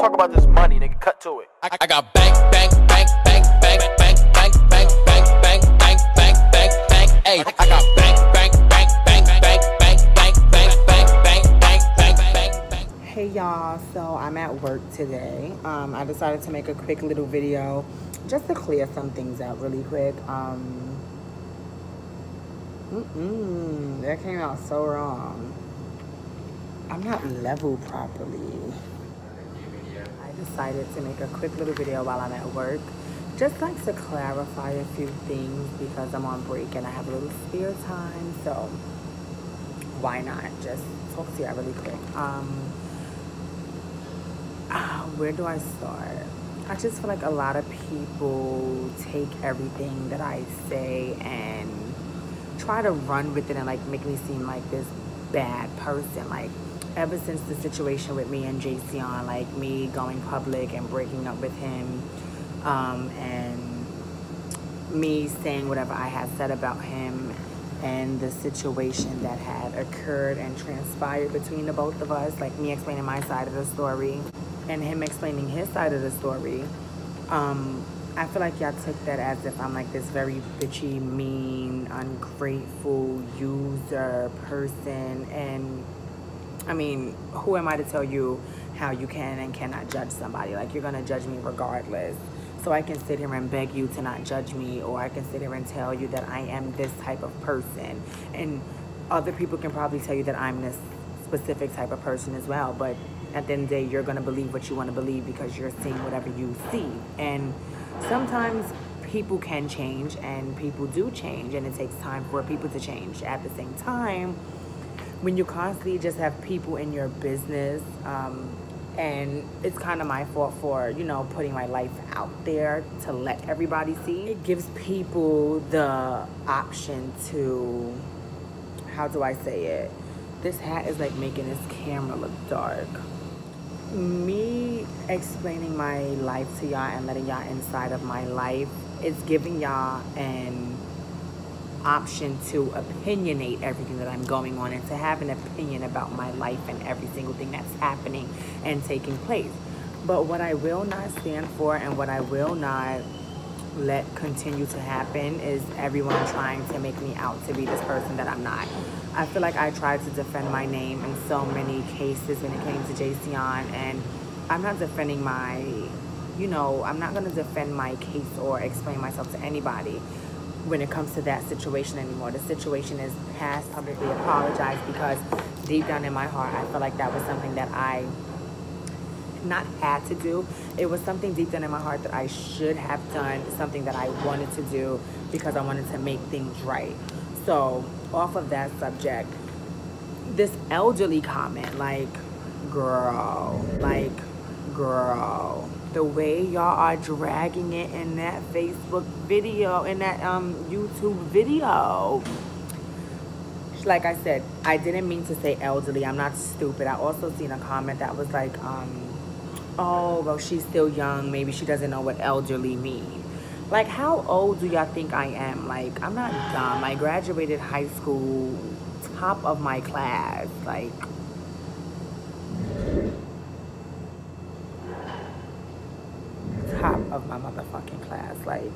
talk about this money, nigga. Cut to it. I got bank, bank, bank, bank, bank, bank, bank, bank, bank, bank, bank, bank, bank, bank. Hey, I got bank, bank, bank, bank, bank, bank, bank, bank, bank, bank, bank, bank, bank. Hey y'all, so I'm at work today. I decided to make a quick little video just to clear some things out really quick. That came out so wrong. I'm not leveled properly. I decided to make a quick little video while I'm at work, just like to clarify a few things because I'm on break and I have a little spare time, so why not just talk to y'all really quick. Where do I start? I just feel like a lot of people take everything that I say and try to run with it and like make me seem like this bad person. Like ever since the situation with me and Jayceon, like me going public and breaking up with him, and me saying whatever I had said about him and the situation that had occurred and transpired between the both of us, like me explaining my side of the story and him explaining his side of the story, I feel like y'all took that as if I'm like this very bitchy, mean, ungrateful user person. And I mean, who am I to tell you how you can and cannot judge somebody? Like, you're gonna judge me regardless. So I can sit here and beg you to not judge me, or I can sit here and tell you that I am this type of person. And other people can probably tell you that I'm this specific type of person as well. But at the end of the day, you're gonna believe what you wanna believe because you're seeing whatever you see. And sometimes people can change, and people do change, and it takes time for people to change. At the same time, when you constantly just have people in your business, and it's kind of my fault for, you know, putting my life out there to let everybody see, it gives people the option to, how do I say it? This hat is like making this camera look dark. Me explaining my life to y'all and letting y'all inside of my life is giving y'all an option to opinionate everything that I'm going on and to have an opinion about my life and every single thing that's happening and taking place. But what I will not stand for and what I will not let continue to happen is everyone trying to make me out to be this person that I'm not. I feel like I tried to defend my name in so many cases when it came to Jayceon, and I'm not defending my, you know, I'm not gonna defend my case or explain myself to anybody when it comes to that situation anymore. The situation is past. Publicly apologize, because deep down in my heart, I feel like that was something that I not had to do. It was something deep down in my heart that I should have done, something that I wanted to do because I wanted to make things right. So off of that subject, this elderly comment, like, girl, like, girl, the way y'all are dragging it in that Facebook video, in that YouTube video. Like I said, I didn't mean to say elderly. I'm not stupid. I also seen a comment that was like, oh, well, she's still young, maybe she doesn't know what elderly means. Like, how old do y'all think I am? Like, I'm not dumb. I graduated high school, top of my class. Like, top of my motherfucking class. Like,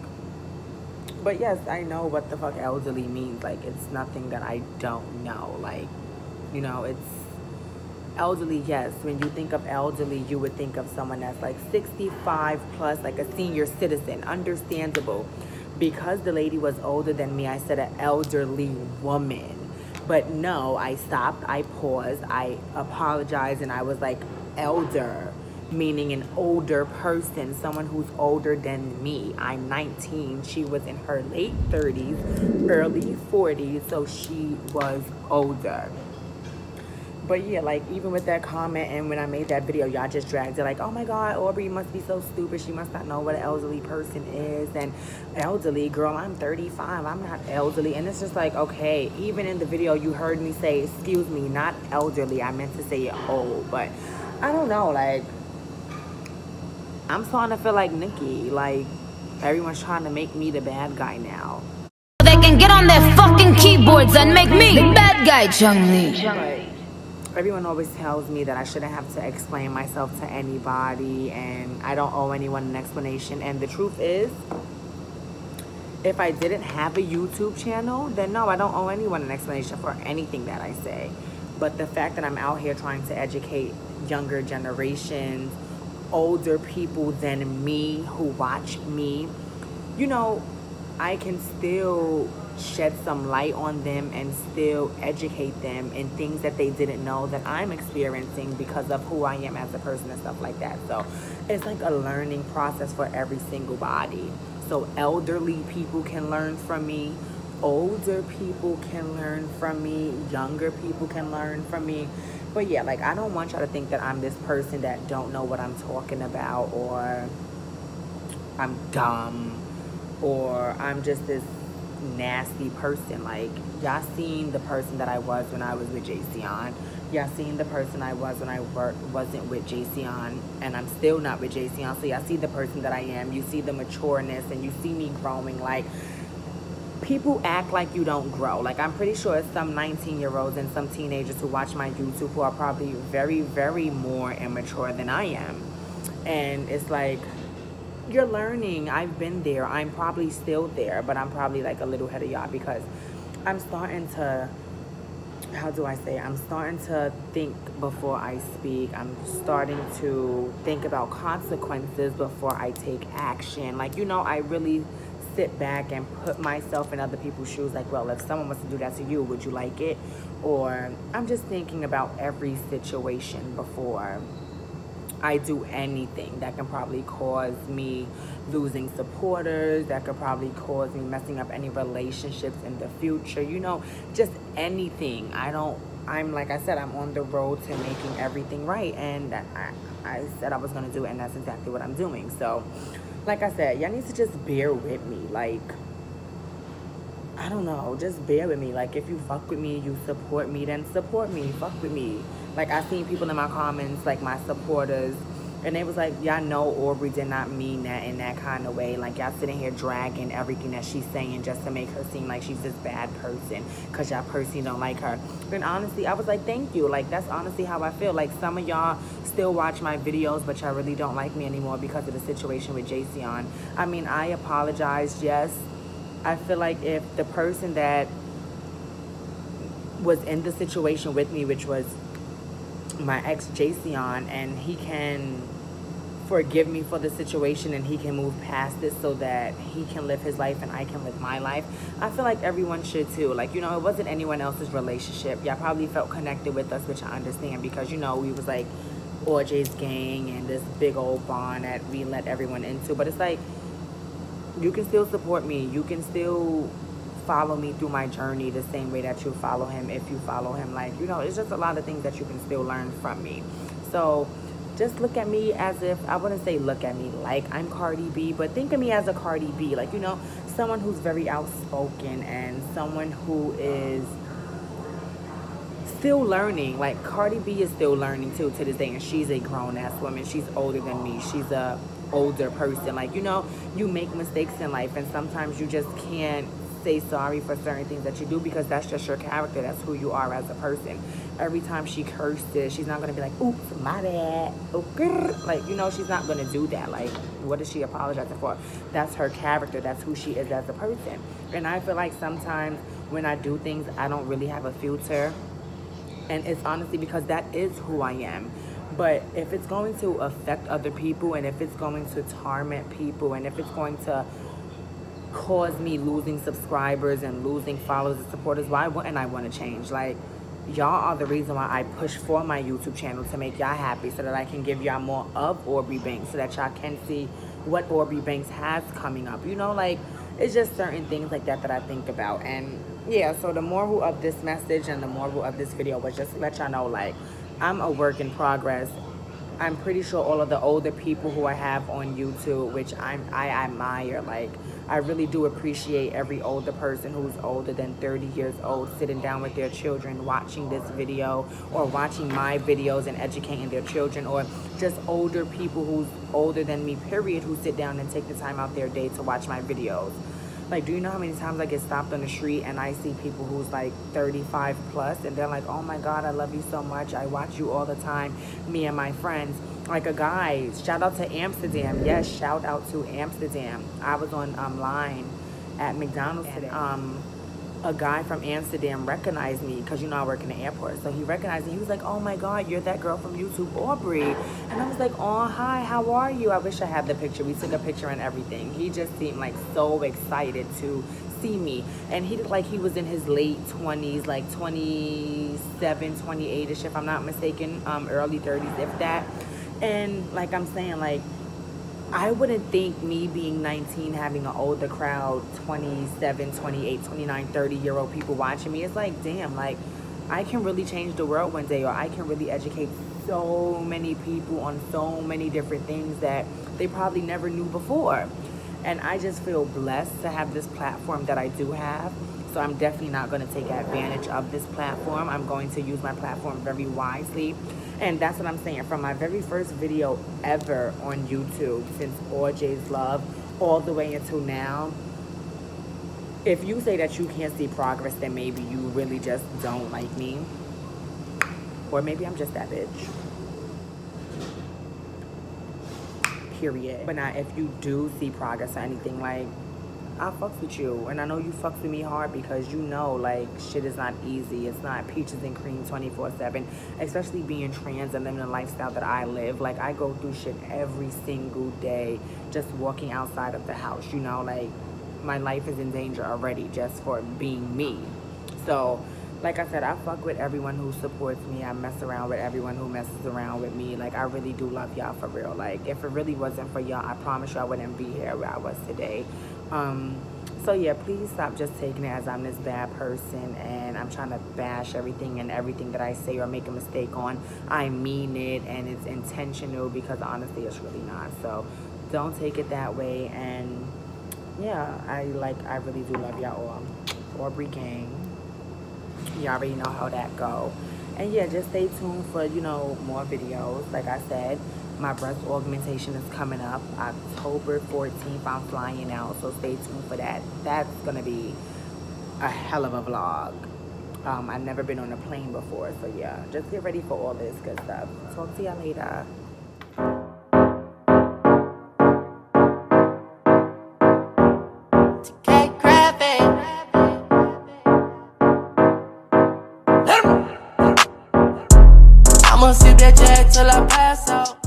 but yes, I know what the fuck elderly means. Like, it's nothing that I don't know. Like, you know, it's elderly. Yes, when you think of elderly, you would think of someone that's like 65 plus, like a senior citizen. Understandable. Because the lady was older than me, I said an elderly woman. But no, I stopped, I paused, I apologized, and I was like, elder, meaning an older person, someone who's older than me. I'm 19, she was in her late 30s, early 40s, so she was older. But yeah, like, even with that comment and when I made that video, y'all just dragged it like, oh my God, Aubrey must be so stupid. She must not know what an elderly person is. And elderly, girl, I'm 35. I'm not elderly. And it's just like, okay, even in the video, you heard me say, excuse me, not elderly. I meant to say it old. But I don't know, like, I'm starting to feel like Nicki. Like, everyone's trying to make me the bad guy now. They can get on their fucking keyboards and make me the bad guy, Chung Lee. everyone always tells me that I shouldn't have to explain myself to anybody and I don't owe anyone an explanation. And the truth is, if I didn't have a YouTube channel, then no, I don't owe anyone an explanation for anything that I say. But the fact that I'm out here trying to educate younger generations, older people than me who watch me, you know, I can still shed some light on them and still educate them in things that they didn't know that I'm experiencing because of who I am as a person and stuff like that. So it's like a learning process for every single body. So elderly people can learn from me, older people can learn from me, younger people can learn from me. But yeah, like, I don't want y'all to think that I'm this person that don't know what I'm talking about, or I'm dumb, or I'm just this nasty person. Like, y'all seen the person that I was when I was with Jayceon. Y'all seen the person I was when I wasn't with Jayceon, and I'm still not with Jayceon. So y'all see the person that I am. You see the matureness and you see me growing. Like, people act like you don't grow. Like, I'm pretty sure it's some 19-year-olds and some teenagers who watch my YouTube who are probably very, very more immature than I am. And it's like, you're learning. I've been there. I'm probably still there, but I'm probably like a little ahead of y'all because I'm starting to, how do I say, I'm starting to think before I speak. I'm starting to think about consequences before I take action. Like, you know, I really sit back and put myself in other people's shoes. Like, well, if someone was to do that to you, would you like it? Or I'm just thinking about every situation before I do anything that can probably cause me losing supporters, that could probably cause me messing up any relationships in the future, you know, just anything. I'm like I said, I'm on the road to making everything right, and I said I was gonna do it, and that's exactly what I'm doing. So like I said, y'all need to just bear with me. Like, I don't know, just bear with me. Like, if you fuck with me, you support me, then support me, fuck with me. Like, I seen people in my comments, like my supporters, and they was like, y'all know Aubrey did not mean that in that kind of way. Like, y'all sitting here dragging everything that she's saying just to make her seem like she's this bad person because y'all personally don't like her. And honestly, I was like, thank you. Like, that's honestly how I feel. Like, some of y'all still watch my videos, but y'all really don't like me anymore because of the situation with Jayceon. I mean, I apologize, yes. I feel like if the person that was in the situation with me, which was my ex Jayceon, and he can forgive me for the situation and he can move past it so that he can live his life and I can live my life, I feel like everyone should too. Like, you know, it wasn't anyone else's relationship. Y'all probably felt connected with us, which I understand, because, you know, we was like Aubrey's gang and this big old bond that we let everyone into. But it's like, you can still support me, you can still follow me through my journey the same way that you follow him, if you follow him. Like, you know, it's just a lot of things that you can still learn from me. So just look at me as if, I wouldn't say look at me like I'm Cardi B, but think of me as a Cardi B. Like, you know, someone who's very outspoken and someone who is still learning. Like, Cardi B is still learning too to this day, and she's a grown-ass woman. She's older than me. She's a older person. Like, you know, you make mistakes in life, and sometimes you just can't say sorry for certain things that you do because that's just your character. That's who you are as a person. Every time she curses, she's not gonna be like, oops, my bad, oops. Like, you know, she's not gonna do that. Like, what is she apologizing for? That's her character. That's who she is as a person. And I feel like sometimes when I do things, I don't really have a filter, and it's honestly because that is who I am. But if it's going to affect other people, and if it's going to torment people, and if it's going to cause me losing subscribers and losing followers and supporters, why wouldn't I want to change? Like, y'all are the reason why I push for my YouTube channel, to make y'all happy so that I can give y'all more of Aubrey Banks, so that y'all can see what Aubrey Banks has coming up. You know, like, it's just certain things like that that I think about. And yeah, so the moral of this message and the moral of this video was just to let y'all know, like, I'm a work in progress. I'm pretty sure all of the older people who I have on YouTube, which I admire, like, I really do appreciate every older person who's older than 30 years old sitting down with their children, watching this video or watching my videos and educating their children, or just older people who's older than me, period, who sit down and take the time out their day to watch my videos. Like, do you know how many times I get stopped on the street and I see people who's like 35 plus and they're like, oh my God, I love you so much. I watch you all the time, me and my friends. Like a guy, shout out to Amsterdam. Yes, shout out to Amsterdam. I was on line at McDonald's today. A guy from Amsterdam recognized me because, you know, I work in the airport. So he recognized me. He was like, oh my God, you're that girl from YouTube, Aubrey. And I was like, oh, hi, how are you? I wish I had the picture. We took a picture and everything. He just seemed like so excited to see me. And he looked like he was in his late 20s, like 27, 28-ish, if I'm not mistaken, early 30s, if that. And like I'm saying, like, I wouldn't think me being 19, having an older crowd, 27, 28, 29, 30-year-old people watching me, it's like, damn, like, I can really change the world one day, or I can really educate so many people on so many different things that they probably never knew before. And I just feel blessed to have this platform that I do have. So I'm definitely not going to take advantage of this platform. I'm going to use my platform very wisely. And that's what I'm saying. From my very first video ever on YouTube, since Aubrey's Love, all the way until now, if you say that you can't see progress, then maybe you really just don't like me. Or maybe I'm just that bitch. Period. But now, if you do see progress or anything, like, I fucks with you, and I know you fucks with me hard, because you know, like, shit is not easy. It's not peaches and cream 24/7, especially being trans and living the lifestyle that I live. Like, I go through shit every single day just walking outside of the house, you know? Like, my life is in danger already just for being me. So, like I said, I fuck with everyone who supports me. I mess around with everyone who messes around with me. Like, I really do love y'all, for real. Like, if it really wasn't for y'all, I promise you I wouldn't be here where I was today. So yeah, please stop just taking it as I'm this bad person and I'm trying to bash everything and everything that I say or make a mistake on. I mean it, and it's intentional, because honestly, it's really not. So don't take it that way. And yeah, I really do love y'all all. Aubrey gang. You already know how that go. And yeah, just stay tuned for, you know, more videos. Like I said, my breast augmentation is coming up October 14th. I'm flying out, so stay tuned for that. That's gonna be a hell of a vlog. I've never been on a plane before, so yeah, just get ready for all this good stuff. Talk to y'all later. I'ma sip that Jack till I pass out.